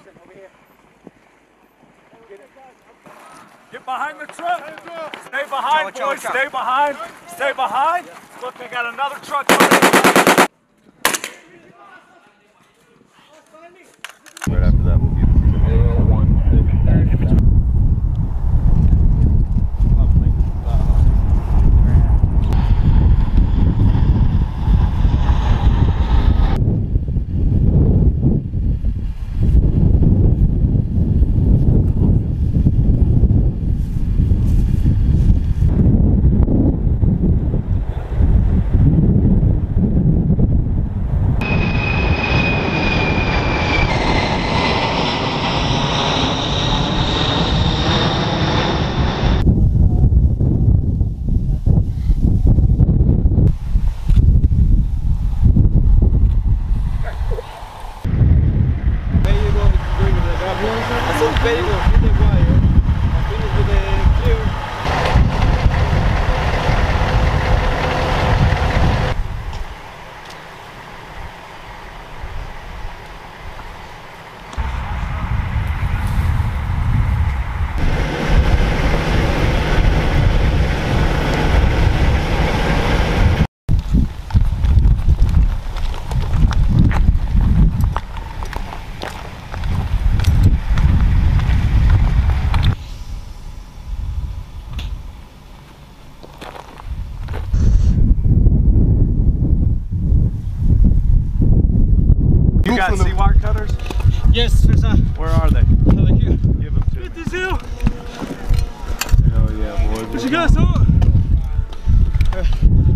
Preston, over here. Get it. Get behind the truck. Stay behind, boys. Stay behind. Stay behind. Look, they got another truck. Right after that, we'll get Yes, there's a... Where are they? Over here. Give them to me. Get this hill! Hell yeah, boys. What you got, so?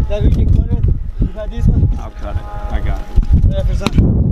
That we can cut it. You got this one? I'll cut it. I got it. Yeah,